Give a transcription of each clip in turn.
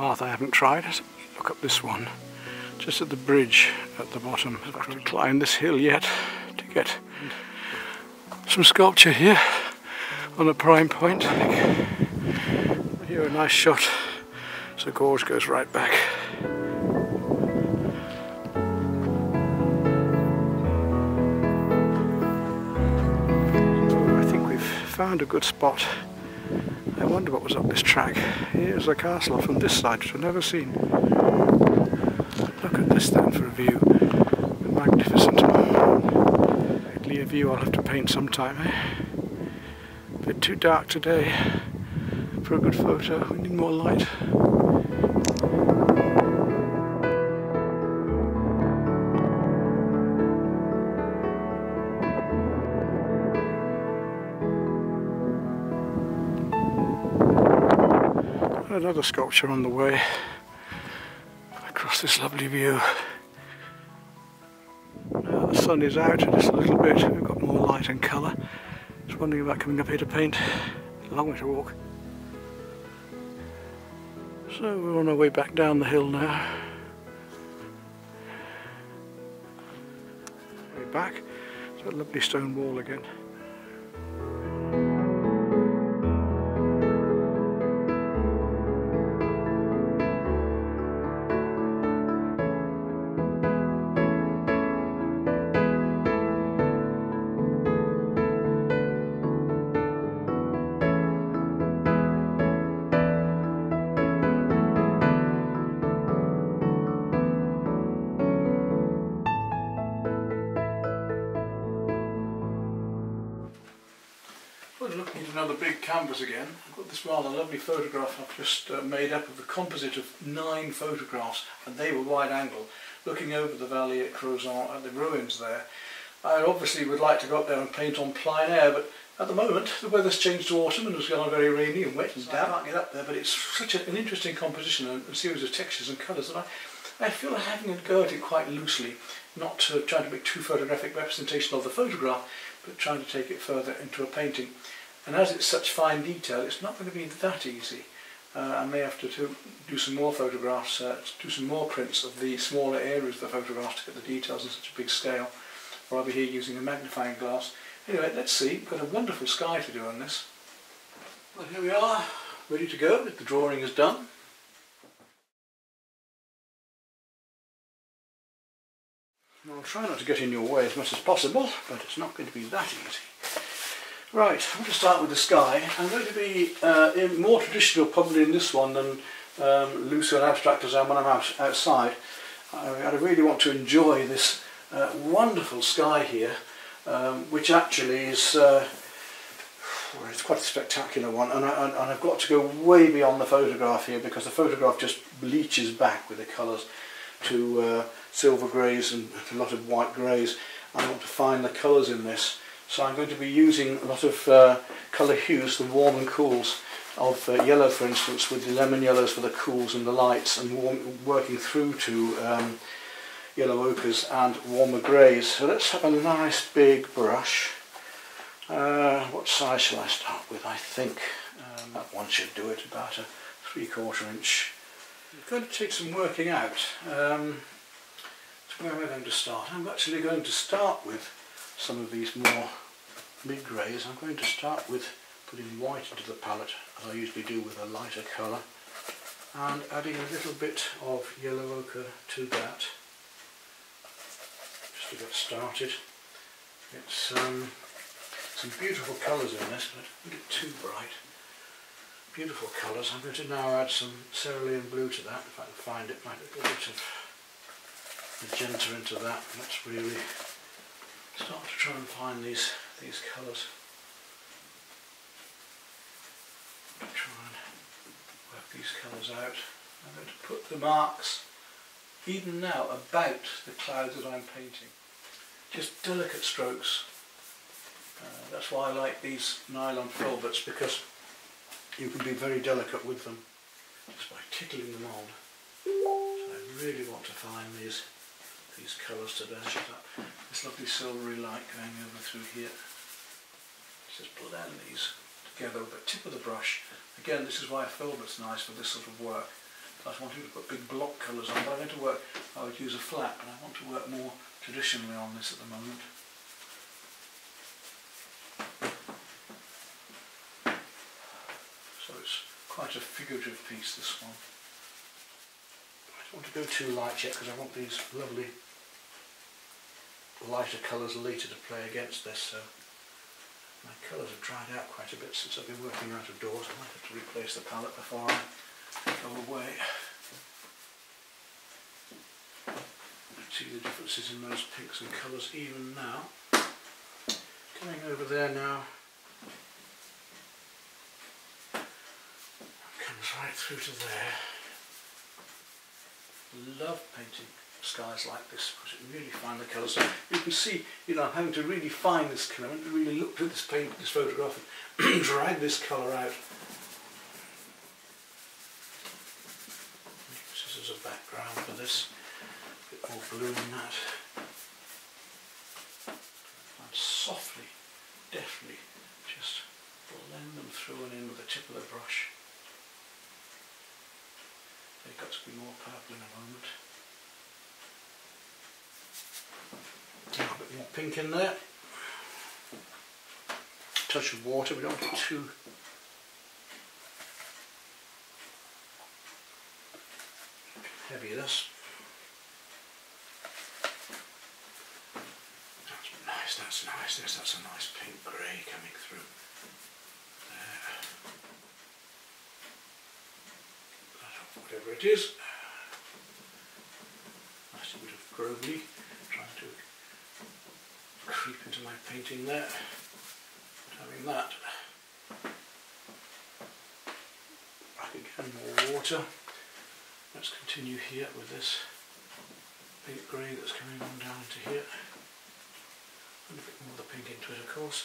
path I haven't tried. Let's look up this one, just at the bridge at the bottom. I've got to climb this hill yet to get some sculpture here on a prime point. Here, a nice shot. So the gorge goes right back. Found a good spot. I wonder what was up this track. Here's a castle off on this side which I've never seen. Look at this then for a view. Magnificent. Likely a view I'll have to paint sometime. A bit too dark today for a good photo. We need more light. Another sculpture on the way across this lovely view. Now the sun is out just a little bit, we've got more light and colour. Just wondering about coming up here to paint. A long way to walk. So we're on our way back down the hill now. Way back, it's that lovely stone wall again. Looking at another big canvas again. I've got this rather lovely photograph I've just made up of a composite of 9 photographs, and they were wide angle, looking over the valley at Crozant, at the ruins there. I obviously would like to go up there and paint on plein air, but at the moment the weather's changed to autumn and it's gone very rainy and wet and damp. I can't get up there, but it's such an interesting composition and a series of textures and colours that I feel I'm having a go at it quite loosely, not trying to make too photographic representation of the photograph, but trying to take it further into a painting. And as it's such fine detail, it's not going to be that easy. I may have to do some more photographs, do some more prints of the smaller areas of the photographs to get the details on such a big scale, or I'll be here using a magnifying glass. Anyway, let's see. We've got a wonderful sky to do on this. Well, here we are, ready to go. The drawing is done. Now, I'll try not to get in your way as much as possible, but it's not going to be that easy. Right, I'm going to start with the sky. I'm going to be more traditional probably in this one than looser and abstract as I am when I'm outside. I really want to enjoy this wonderful sky here, which actually is it's quite a spectacular one, and I've got to go way beyond the photograph here because the photograph just bleaches back with the colours to silver greys and a lot of white greys. I want to find the colours in this. So I'm going to be using a lot of colour hues, the warm and cools of yellow, for instance, with the lemon yellows for the cools and the lights, and working through to yellow ochres and warmer greys. So let's have a nice big brush. What size shall I start with? I think that one should do it, about a 3/4 inch. It's going to take some working out. So where am I going to start? I'm actually going to start with some of these more mid-greys. I'm going to start with putting white into the palette, as I usually do with a lighter colour, and adding a little bit of yellow ochre to that, just to get started. It's some beautiful colours in this, but don't get too bright. Beautiful colours. I'm going to now add some cerulean blue to that, if I can find it. Might add a bit of magenta into that. That's really start to try and find these colours. Try and work these colours out. I'm going to put the marks, even now, about the clouds that I'm painting. Just delicate strokes. That's why I like these nylon filberts, because you can be very delicate with them just by tickling them on. So I really want to find these colours today. This lovely silvery light going over through here. Let's just blend these together with the tip of the brush. Again, this is why a filbert's nice for this sort of work. I was wanting to put big block colours on, but I'm going to work, I would use a flat, and I want to work more traditionally on this at the moment. So it's quite a figurative piece, this one. I don't want to go too light yet because I want these lovely lighter colours later to play against this, so my colours have dried out quite a bit since I've been working out of doors. I might have to replace the palette before I go away. You see the differences in those pinks and colours even now. Coming over there now, it comes right through to there. Love painting skies like this because it really finds the colours. So you can see, you know, I'm having to really find this colour and really look at this paint, this photograph, and drag this colour out. This is as a background for this, a bit more blue than that. And softly, deftly, just blend them through and in with the tip of the brush. They've got to be more purple in a moment. A bit more pink in there. Touch of water, we don't want it too. Heavy this. That's nice, that's a nice pink grey coming through. There. Whatever it is. Nice bit of Grovelly. Creep into my painting there, having that. Back again, more water. Let's continue here with this pink grey that's coming on down into here. And a bit more of the pink into it, of course.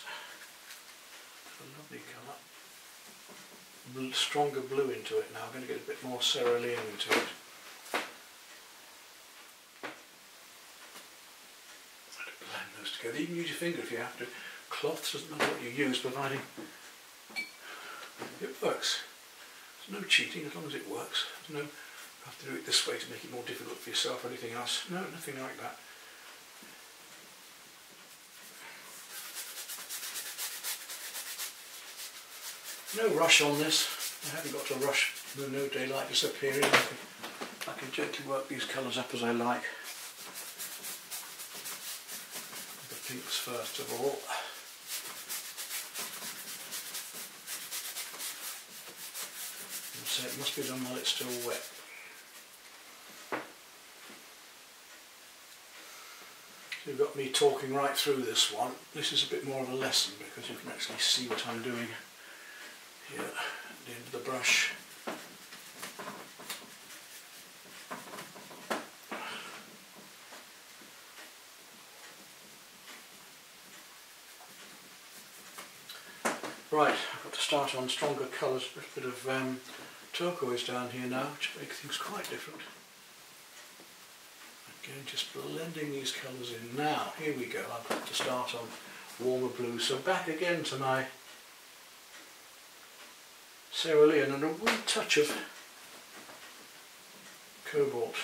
It's a lovely colour. Stronger blue into it now. I'm going to get a bit more Sierra Leone into it. Together. You can use your finger if you have to. Cloths, doesn't matter what you use, providing it works. There's no cheating as long as it works. There's no have to do it this way to make it more difficult for yourself or anything else. No, nothing like that. No rush on this. I haven't got to rush. No daylight disappearing. I can gently work these colours up as I like. Pinks first of all. So it must be done while it's still wet. So you've got me talking right through this one. This is a bit more of a lesson because you can actually see what I'm doing here at the end of the brush. Right, I've got to start on stronger colours, a bit of turquoise down here now, which makes things quite different. Again, just blending these colours in now. Here we go, I've got to start on warmer blue. So back again to my Sierra Leone and a wee touch of cobalt.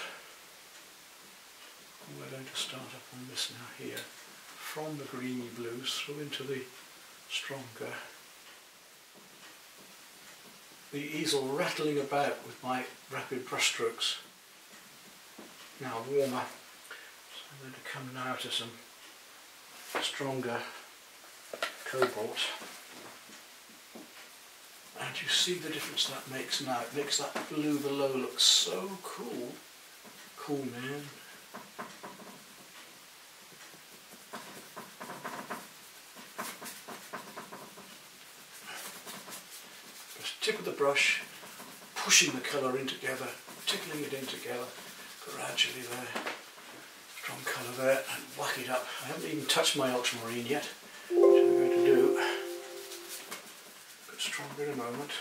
And we're going to start up on this now here, from the greeny blues through into the stronger. The easel rattling about with my rapid brushstrokes. Now warmer. So I'm going to come now to some stronger cobalt. And you see the difference that makes now. It makes that blue below look so cool. Cool, man. Tip of the brush, pushing the colour in together, tickling it in together, gradually there, strong colour there, and whack it up. I haven't even touched my ultramarine yet, which I'm going to do. A bit stronger in a moment.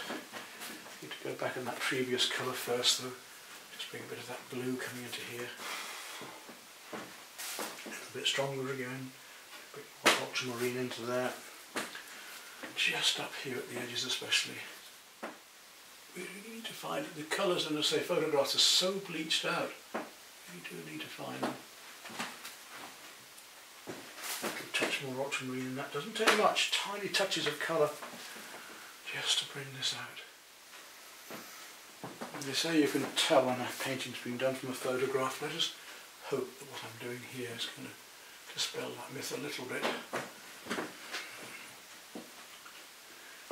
Need to go back on that previous colour first though, just bring a bit of that blue coming into here. A little bit stronger again, a bit more ultramarine into there. Just up here at the edges especially. you need to find it. The colours in the photographs are so bleached out. You do need to find them. A touch more ultramarine, and that doesn't take much. Tiny touches of colour just to bring this out. As they say, you can tell when a painting's been done from a photograph. Let us hope that what I'm doing here is going to dispel that myth a little bit.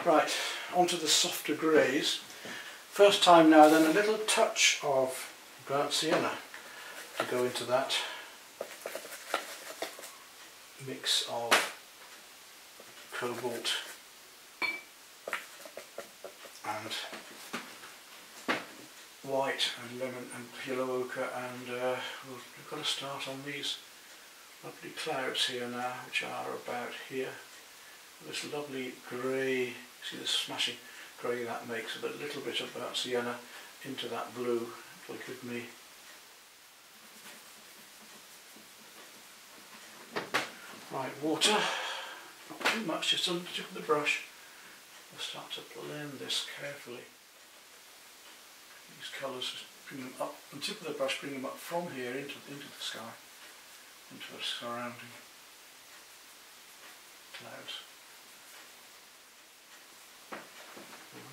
Right, onto the softer greys. First time now then, a little touch of burnt sienna to go into that mix of cobalt and white and lemon and yellow ochre, and we've got to start on these lovely clouds here now, which are about here. This lovely grey, see the smashing grey that makes, but a little bit of burnt sienna into that blue will give me right water. Not too much, just on the tip of the brush. We'll start to blend this carefully. These colours, bring them up on the tip of the brush, bring them up from here into the sky, into the surrounding clouds.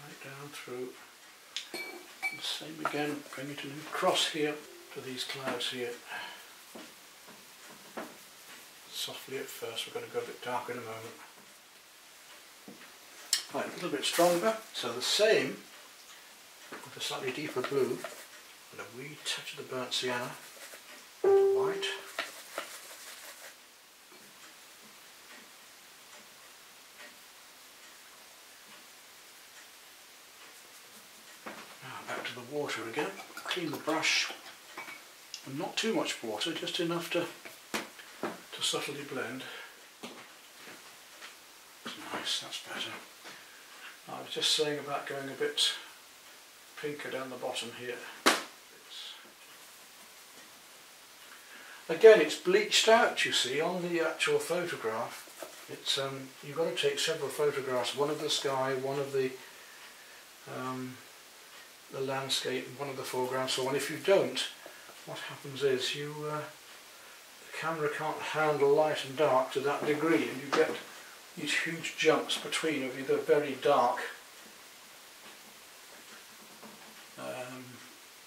Right down through. And same again, bring it across here to these clouds here. Softly at first, we're going to go a bit dark in a moment. Right, a little bit stronger, so the same with a slightly deeper blue and a wee touch of the burnt sienna and white. Water again, clean the brush, and not too much water, just enough to subtly blend. That's nice, that's better. I was just saying about going a bit pinker down the bottom here. Again, it's bleached out, you see, on the actual photograph. It's you've got to take several photographs, one of the sky, one of the landscape and one of the foreground, so on. If you don't, what happens is you the camera can't handle light and dark to that degree, and you get these huge jumps between of either very dark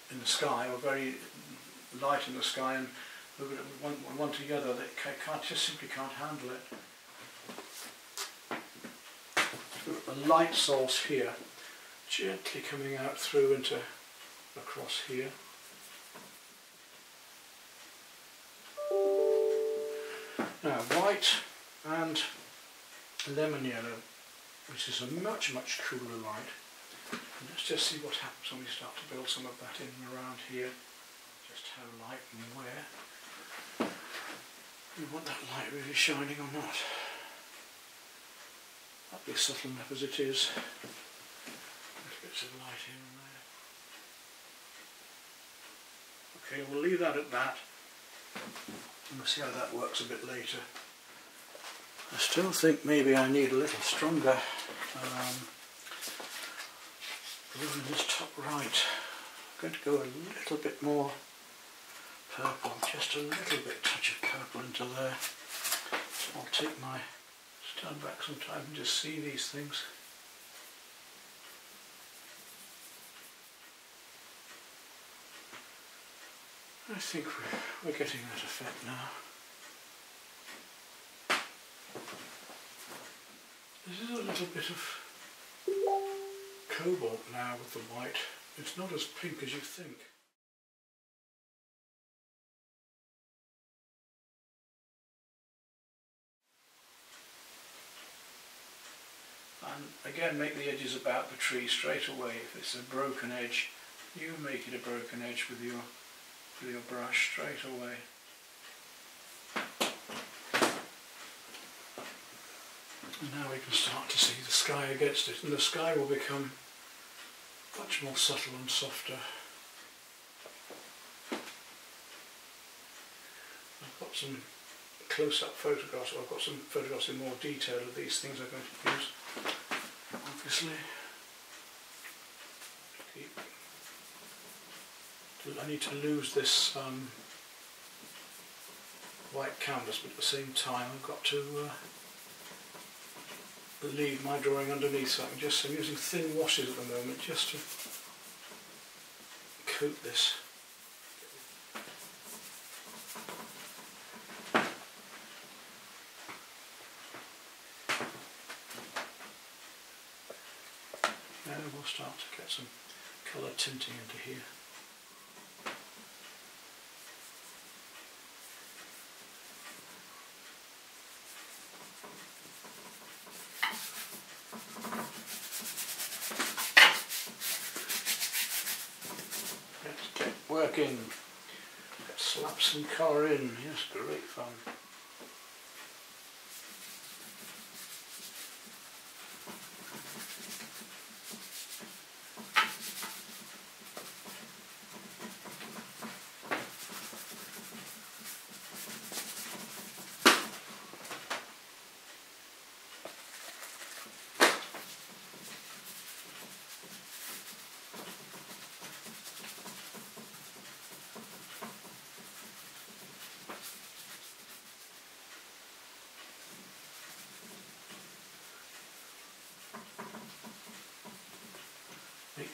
in the sky or very light in the sky, and one to the other. That can't, just simply can't handle it. A light source here, gently coming out through into across here. Now white and lemon yellow, which is a much cooler light. And let's just see what happens when we start to build some of that in and around here. Just how light and where. We want that light really shining or not. That'll be subtle enough as it is. Bits of light here and there. Okay, we'll leave that at that, and we'll see how that works a bit later. I still think maybe I need a little stronger blue in this top right. I'm going to go a little bit more purple, just a little bit touch of purple into there. I'll take my stand back sometime and just see these things. I think we're getting that effect now. This is a little bit of cobalt now with the white. It's not as pink as you think. And again, make the edges about the tree straight away. If it's a broken edge, you make it a broken edge with your brush straight away. And now we can start to see the sky against it, and the sky will become much more subtle and softer. I've got some close-up photographs, or I've got some photographs in more detail of these things I'm going to use, obviously. I need to lose this white canvas, but at the same time I've got to leave my drawing underneath, so I'm using thin washes at the moment just to coat this. Now we'll start to get some colour tinting into here. Working. Let's slap some colour in. Yes, great fun.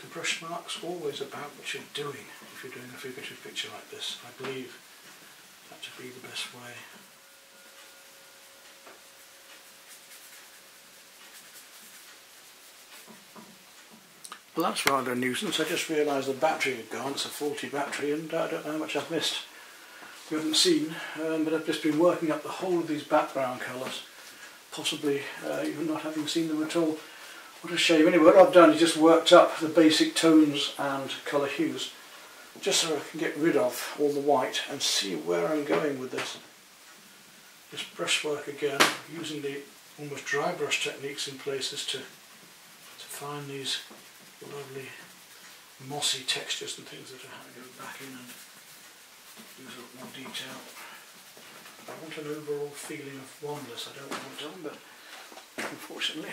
The brush marks always about what you're doing if you're doing a figurative picture like this. I believe that to be the best way. Well, that's rather a nuisance. I just realised the battery had gone. It's a faulty battery and I don't know how much I've missed. You haven't seen, but I've just been working up the whole of these background colours, possibly even not having seen them at all. What a shame. Anyway, what I've done is just worked up the basic tones and colour hues just so I can get rid of all the white and see where I'm going with this. Just brushwork again, using the almost dry brush techniques in places to find these lovely mossy textures and things that I have to go back in and use a lot more detail. I want an overall feeling of oneness. I don't want it done, but unfortunately,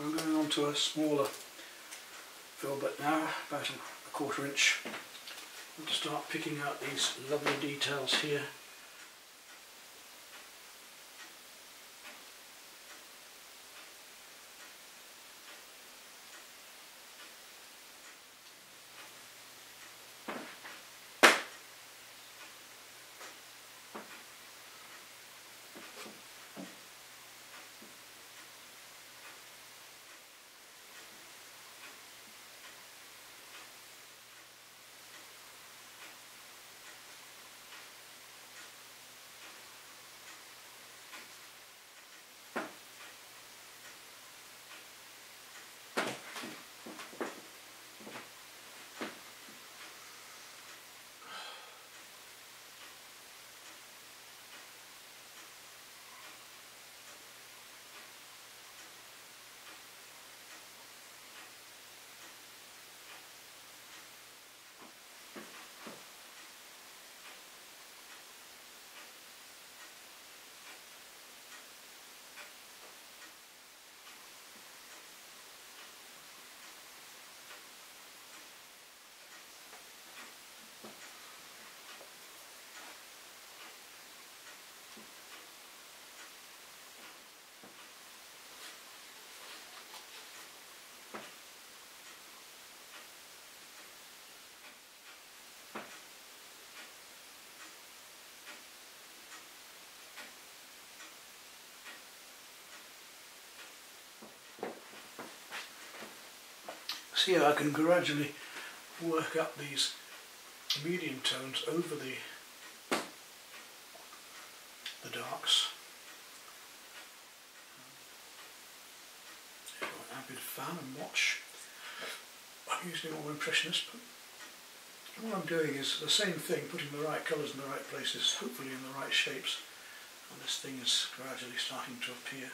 I'm going on to a smaller filbert now, about a quarter inch. I'll start picking out these lovely details here. See how I can gradually work up these medium tones over the darks. If you're an avid fan and watch, I'm usually more impressionist, but all I'm doing is the same thing, putting the right colours in the right places, hopefully in the right shapes, and this thing is gradually starting to appear.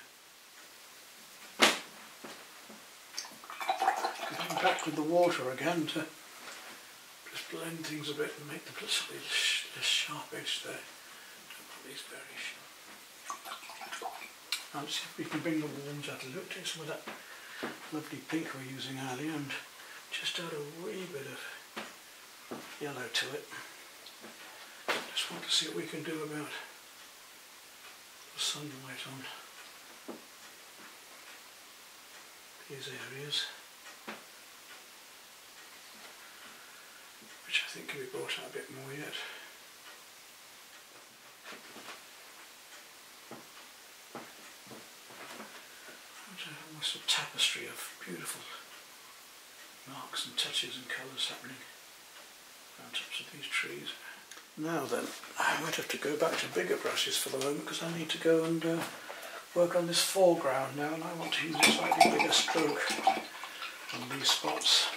Back with the water again to just blend things a bit and make the this sharp edge there. Put these very sharp. Now let's see if we can bring the warms out a little. Take some of that lovely pink we were using earlier and just add a wee bit of yellow to it. Just want to see what we can do about the sunlight on these areas, which I think can be brought out a bit more yet. Almost a tapestry of beautiful marks and touches and colours happening around tops of these trees. Now then, I might have to go back to bigger brushes for the moment because I need to go and work on this foreground now, and I want to use a slightly bigger stroke on these spots.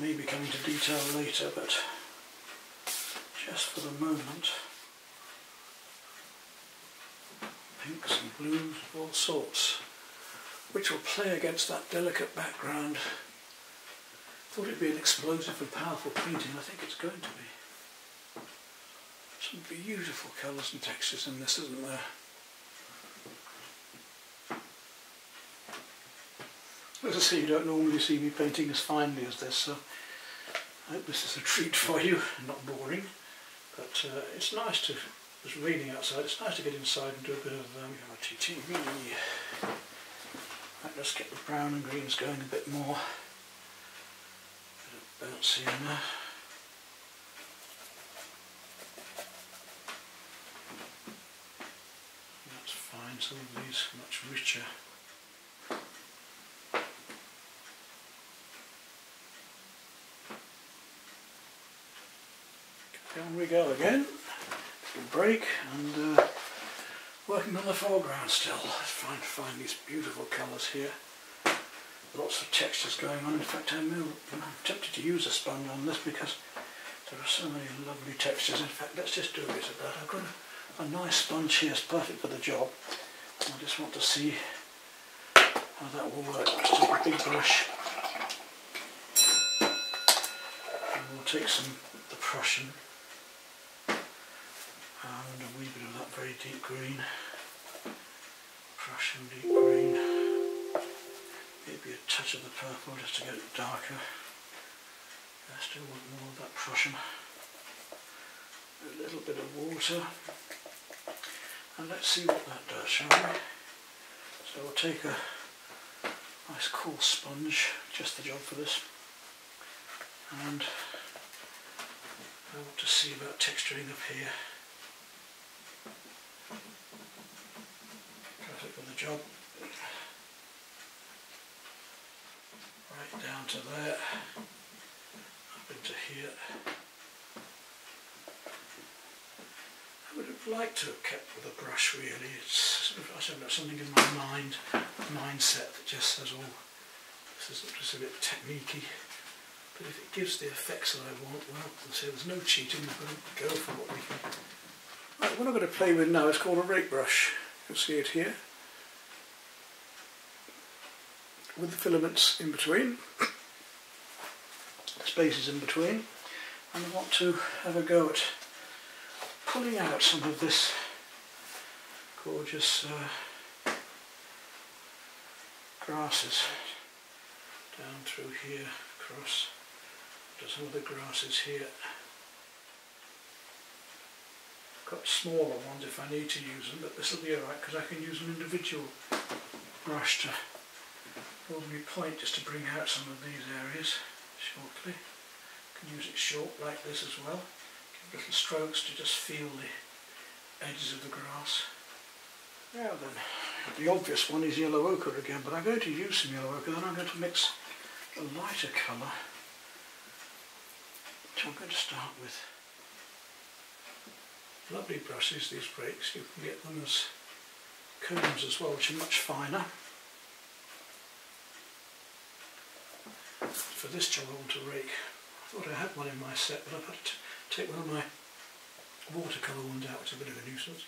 Maybe coming to detail later, but just for the moment, pinks and blues of all sorts, which will play against that delicate background. Thought it'd be an explosive and powerful painting. I think it's going to be. Some beautiful colours and textures in this, isn't there? As I say, you don't normally see me painting as finely as this, so I hope this is a treat for you, not boring. But it's nice to, it's raining outside, it's nice to get inside and do a bit of Right, let's get the brown and greens going a bit more. A bit of bouncy in there. That's fine, some of these are much richer. Down we go again. Good break and working on the foreground still. Let's try and find these beautiful colours here. Lots of textures going on. In fact, I'm tempted to use a sponge on this because there are so many lovely textures. In fact, let's just do a bit of that. I've got a nice sponge here, it's perfect for the job. And I just want to see how that will work. Let's take a big brush. And we'll take some of the Prussian. And a wee bit of that very deep green, Prussian deep green, maybe a touch of the purple just to get it darker. I still want more of that Prussian. A little bit of water, and let's see what that does, shall we? So we'll take a nice cool sponge, just the job for this, and I want to see about texturing up here. Job right down to there, up into here. I would have liked to have kept with a brush really. It's sort of, I don't know, something in my mind, mindset that just says, oh, this is just a bit techniquey. But if it gives the effects that I want, well, there's no cheating. We're going to go for what we can. Right, what I'm going to play with now is called a rake brush. You'll see it here, with the filaments in between, spaces in between, and I want to have a go at pulling out some of this gorgeous grasses down through here, across to some of the grasses here. I've got smaller ones if I need to use them, but this will be alright because I can use an individual brush to ordinary point just to bring out some of these areas shortly. You can use it short like this as well. Give little strokes to just feel the edges of the grass. Now then, the obvious one is yellow ochre again, but I'm going to use some yellow ochre, then I'm going to mix a lighter colour, which I'm going to start with. Lovely brushes, these breaks, you can get them as combs as well, which are much finer. For this job I want to rake. I thought I had one in my set, but I've had to take one of my watercolour ones out, which is a bit of a nuisance.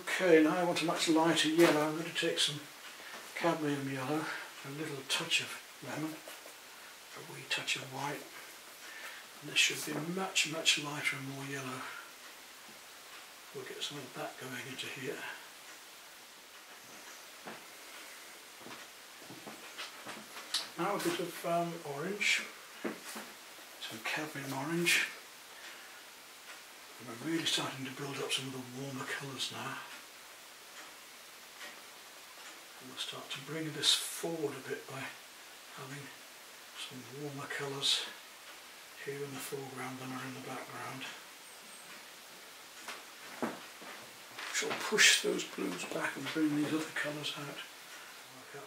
Okay, now I want a much lighter yellow. I'm going to take some cadmium yellow, a little touch of lemon, a wee touch of white, and this should be much, much lighter and more yellow. We'll get some of that going into here. Now a bit of orange, some Cadmium orange. And we're really starting to build up some of the warmer colours now. And we'll start to bring this forward a bit by having some warmer colours here in the foreground than are in the background. Shall push those blues back and bring these other colours out. Like that.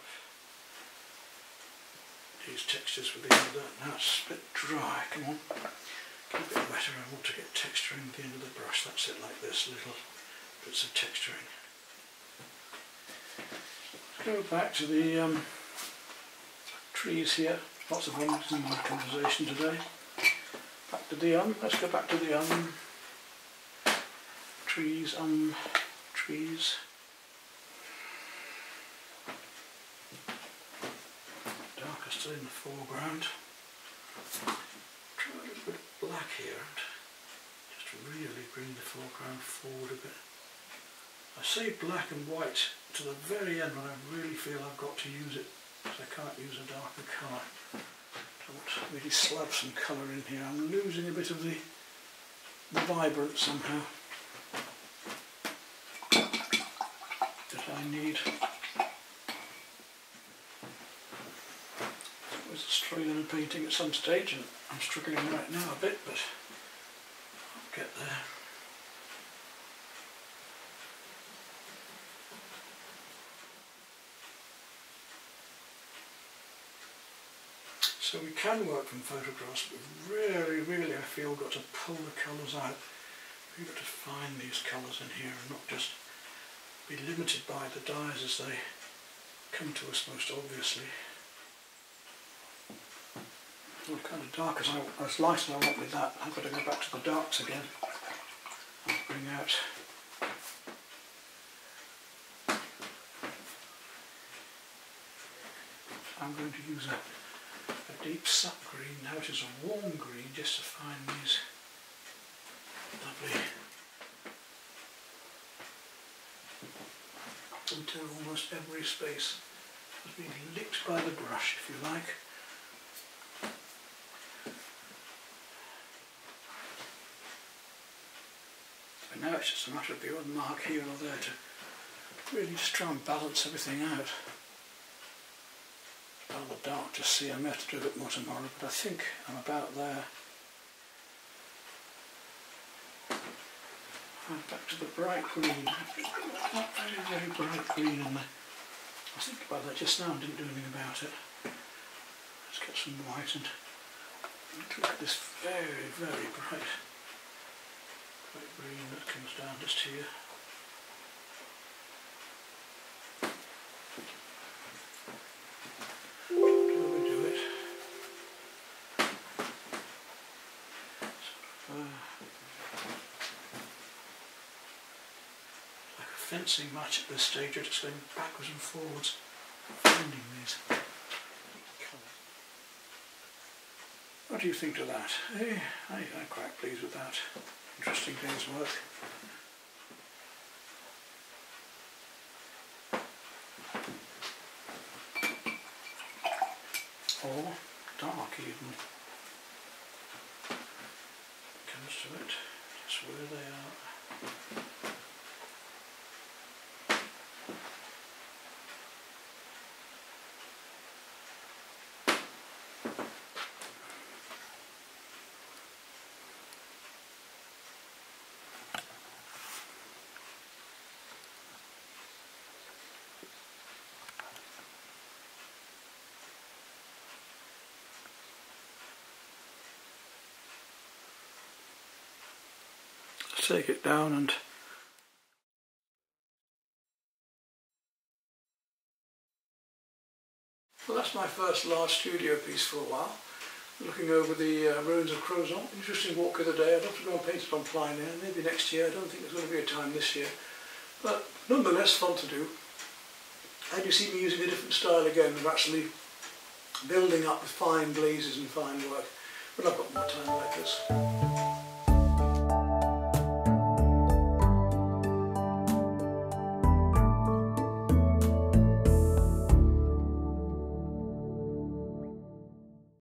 These textures will be under that. Now it's a bit dry, come on. Get a bit wetter, I want to get texturing at the end of the brush. That's it, like this, little bits of texturing. Let's go back to the trees here. Lots of ones in my conversation today. Back to the let's go back to the trees, trees. Darker still in the foreground. Try a little bit of black here and just really bring the foreground forward a bit. I say black and white to the very end when I really feel I've got to use it, because I can't use a darker colour. I want to really slab some colour in here. I'm losing a bit of the vibrance somehow that I need. It's always a struggle in a painting at some stage, and I'm struggling right now a bit, but I'll get there. So we can work from photographs, but really, really I feel we've got to pull the colours out. We've got to find these colours in here and not just be limited by the dyes as they come to us most obviously. Well, kind of dark as light as I want with that. I've got to go back to the darks again and bring out I'm going to use a deep sap green, now it is a warm green, just to find these lovely until almost every space has been licked by the brush, if you like. But now it's just a matter of the odd mark here or there to really just try and balance everything out. Rather dark to see, I may have to do a bit more tomorrow, but I think I'm about there. And back to the bright green, not very, very bright green on there. I was thinking about that just now and didn't do anything about it. Let's get some white and look at this very, very bright green that comes down just here. Fencing match at this stage, you're just going backwards and forwards, finding these colours. What do you think of that? Hey, I'm quite pleased with that. Interesting things work. Or dark even. Comes to it, just where they are. Take it down and well, that's my first large studio piece for a while. Looking over the ruins of Crozant. Interesting walk of the day. I'd have to go and paint it on plein air. Maybe next year. I don't think there's going to be a time this year, but nonetheless fun to do. And you see me using a different style again of actually building up with fine glazes and fine work. But I've got more time like this.